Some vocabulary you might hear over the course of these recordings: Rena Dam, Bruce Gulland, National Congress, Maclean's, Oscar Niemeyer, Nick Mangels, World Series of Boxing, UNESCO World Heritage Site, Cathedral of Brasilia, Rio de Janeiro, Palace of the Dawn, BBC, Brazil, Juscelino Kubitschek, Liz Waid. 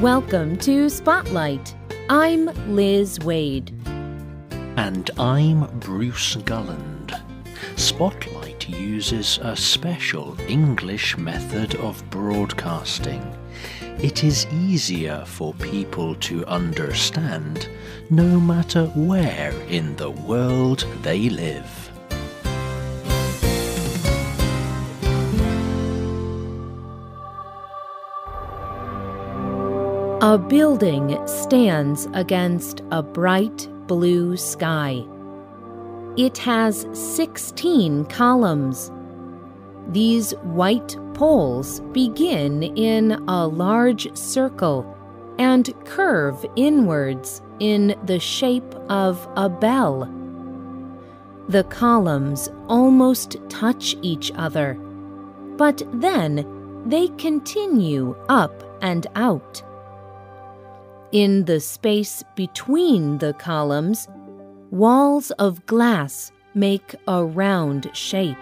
Welcome to Spotlight. I'm Liz Waid. And I'm Bruce Gulland. Spotlight uses a special English method of broadcasting. It is easier for people to understand, no matter where in the world they live. A building stands against a bright blue sky. It has 16 columns. These white poles begin in a large circle and curve inwards in the shape of a bell. The columns almost touch each other, but then they continue up and out. In the space between the columns, walls of glass make a round shape.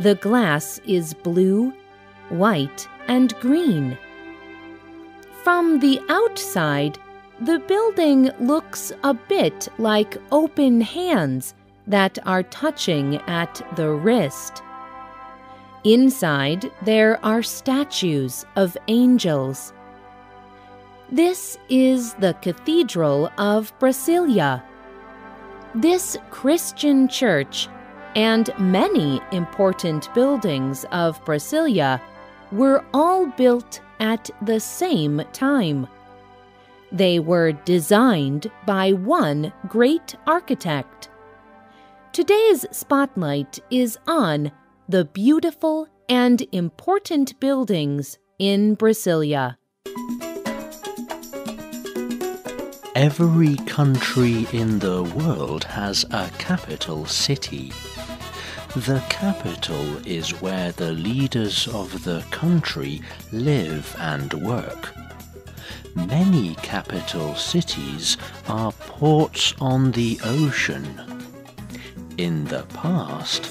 The glass is blue, white, and green. From the outside, the building looks a bit like open hands that are touching at the wrist. Inside, there are statues of angels. This is the Cathedral of Brasilia. This Christian church and many important buildings of Brasilia were all built at the same time. They were designed by one great architect. Today's spotlight is on the beautiful and important buildings in Brasilia. Every country in the world has a capital city. The capital is where the leaders of the country live and work. Many capital cities are ports on the ocean. In the past,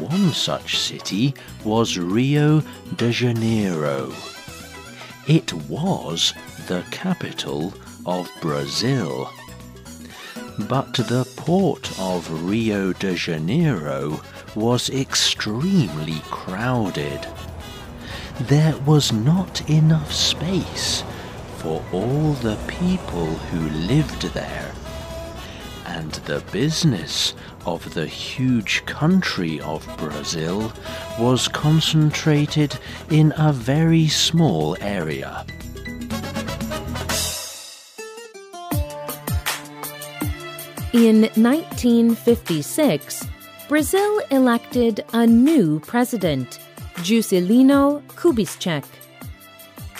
one such city was Rio de Janeiro. It was the capital of Brazil. But the port of Rio de Janeiro was extremely crowded. There was not enough space for all the people who lived there. And the business of the huge country of Brazil was concentrated in a very small area. In 1956, Brazil elected a new president, Juscelino Kubitschek.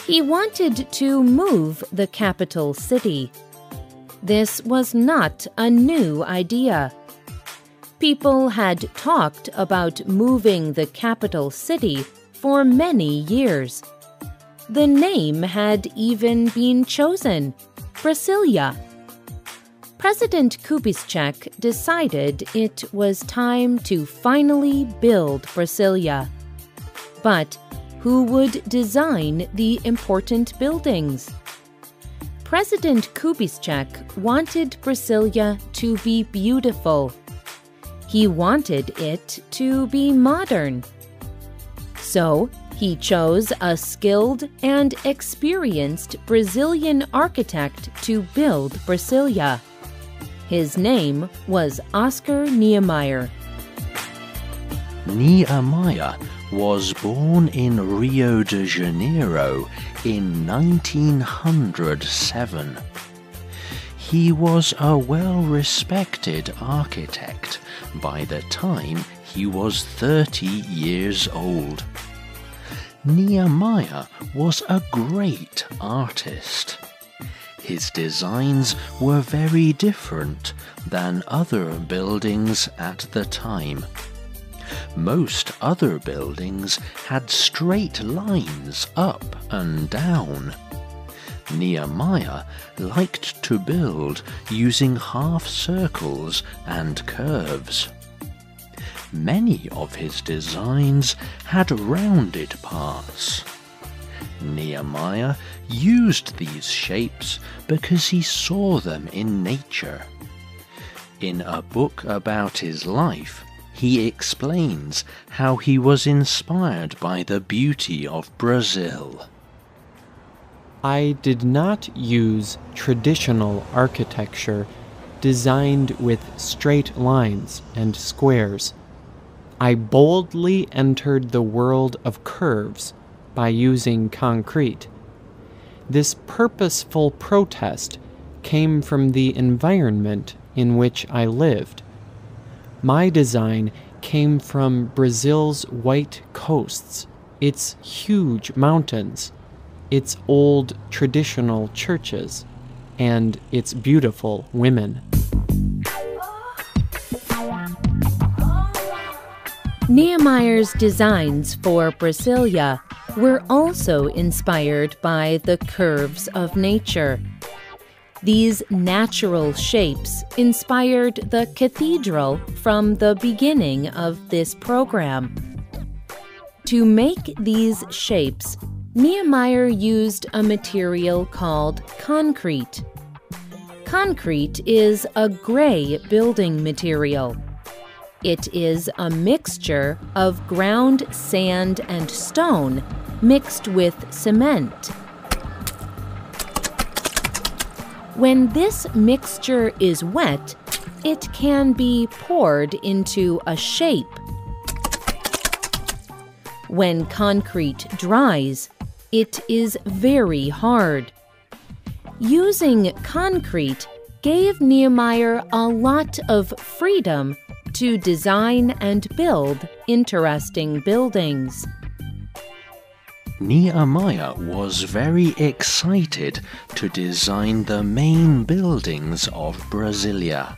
He wanted to move the capital city. This was not a new idea. People had talked about moving the capital city for many years. The name had even been chosen, Brasilia. President Kubitschek decided it was time to finally build Brasilia. But who would design the important buildings? President Kubitschek wanted Brasilia to be beautiful. He wanted it to be modern. So he chose a skilled and experienced Brazilian architect to build Brasilia. His name was Oscar Niemeyer. Niemeyer was born in Rio de Janeiro in 1907. He was a well-respected architect by the time he was 30 years old. Niemeyer was a great artist. His designs were very different than other buildings at the time. Most other buildings had straight lines up and down. Niemeyer liked to build using half circles and curves. Many of his designs had rounded parts. Niemeyer used these shapes because he saw them in nature. In a book about his life, he explains how he was inspired by the beauty of Brazil. I did not use traditional architecture designed with straight lines and squares. I boldly entered the world of curves by using concrete. This purposeful protest came from the environment in which I lived. My design came from Brazil's white coasts, its huge mountains, its old traditional churches, and its beautiful women. Niemeyer's designs for Brasilia were also inspired by the curves of nature. These natural shapes inspired the cathedral from the beginning of this program. To make these shapes, Niemeyer used a material called concrete. Concrete is a gray building material. It is a mixture of ground sand and stone mixed with cement. When this mixture is wet, it can be poured into a shape. When concrete dries, it is very hard. Using concrete gave Niemeyer a lot of freedom to design and build interesting buildings. Niemeyer was very excited to design the main buildings of Brasilia.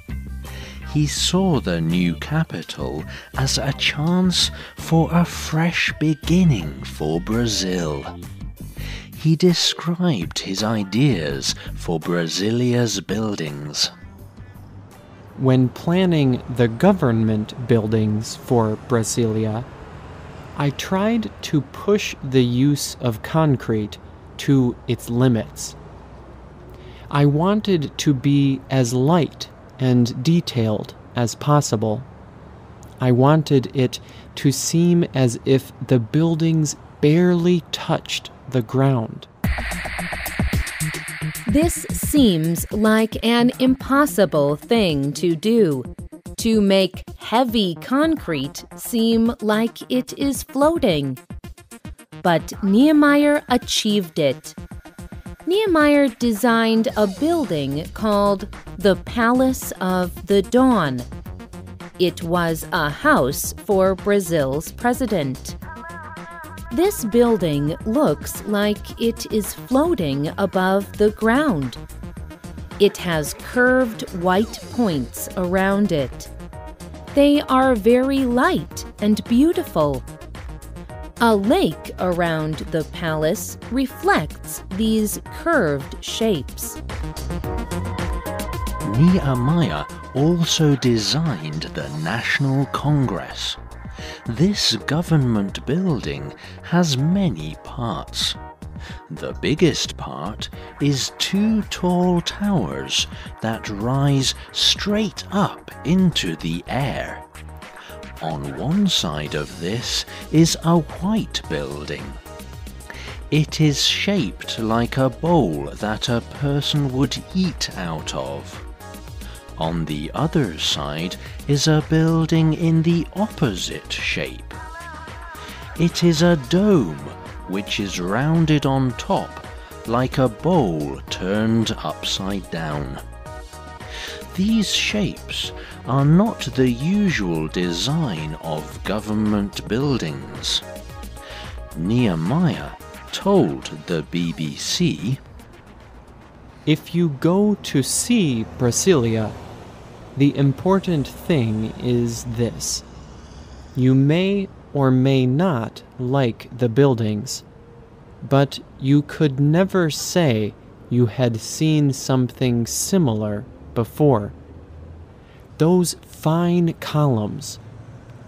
He saw the new capital as a chance for a fresh beginning for Brazil. He described his ideas for Brasilia's buildings. When planning the government buildings for Brasilia, I tried to push the use of concrete to its limits. I wanted to be as light and detailed as possible. I wanted it to seem as if the buildings barely touched the ground. This seems like an impossible thing to do, to make heavy concrete seem like it is floating. But Niemeyer achieved it. Niemeyer designed a building called the Palace of the Dawn. It was a house for Brazil's president. This building looks like it is floating above the ground. It has curved white points around it. They are very light and beautiful. A lake around the palace reflects these curved shapes. Niemeyer also designed the National Congress. This government building has many parts. The biggest part is two tall towers that rise straight up into the air. On one side of this is a white building. It is shaped like a bowl that a person would eat out of. On the other side is a building in the opposite shape. It is a dome which is rounded on top like a bowl turned upside down. These shapes are not the usual design of government buildings. Niemeyer told the BBC, "If you go to see Brasilia, the important thing is this. You may or may not like the buildings, but you could never say you had seen something similar before. Those fine columns,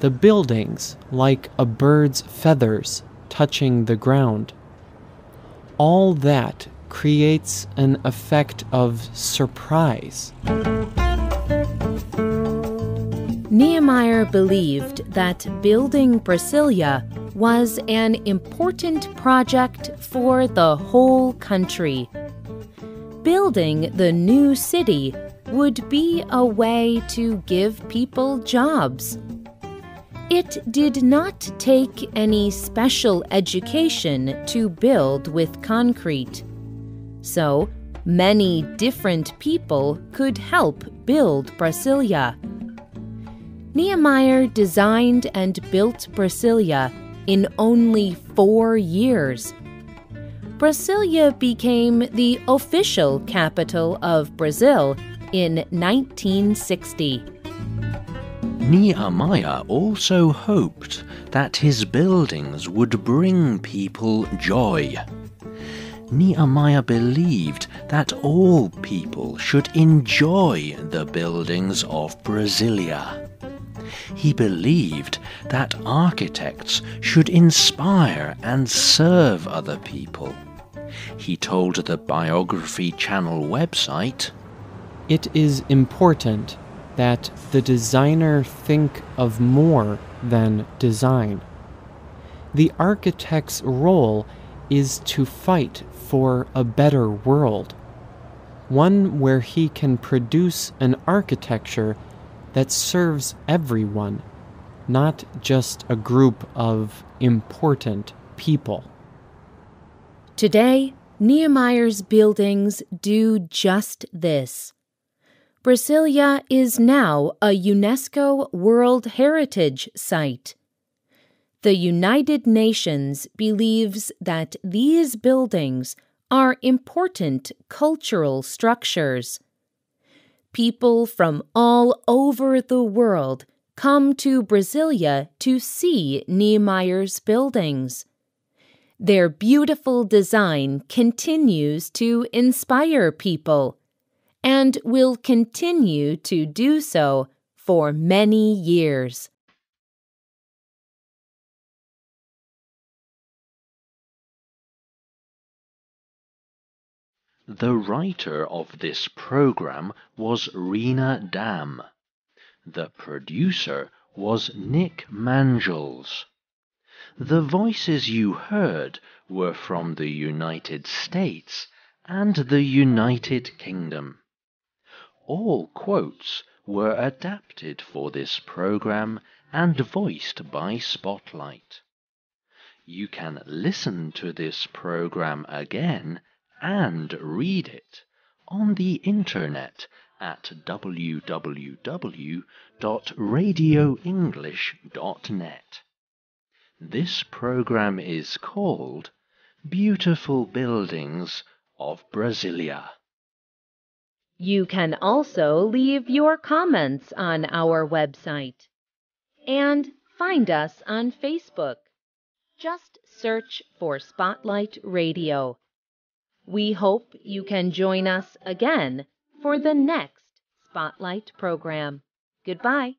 the buildings like a bird's feathers touching the ground. all that creates an effect of surprise. Niemeyer believed that building Brasilia was an important project for the whole country. Building the new city would be a way to give people jobs. It did not take any special education to build with concrete. So, many different people could help build Brasilia. Niemeyer designed and built Brasilia in only 4 years. Brasilia became the official capital of Brazil in 1960. Niemeyer also hoped that his buildings would bring people joy. Niemeyer believed that all people should enjoy the buildings of Brasilia. He believed that architects should inspire and serve other people. He told the Biography Channel website, "It is important that the designer think of more than design. The architect's role is to fight for a better world, one where he can produce an architecture that serves everyone, not just a group of important people." Today, Niemeyer's buildings do just this. Brasilia is now a UNESCO World Heritage Site. The United Nations believes that these buildings are important cultural structures. People from all over the world come to Brasilia to see Niemeyer's buildings. Their beautiful design continues to inspire people and will continue to do so for many years. The writer of this program was Rena Dam. The producer was Nick Mangels. The voices you heard were from the United States and the United Kingdom. All quotes were adapted for this program and voiced by Spotlight. You can listen to this program again and read it on the internet at www.radioenglish.net. This program is called Beautiful Buildings of Brasilia. You can also leave your comments on our website and find us on Facebook. Just search for Spotlight Radio. We hope you can join us again for the next Spotlight program. Goodbye.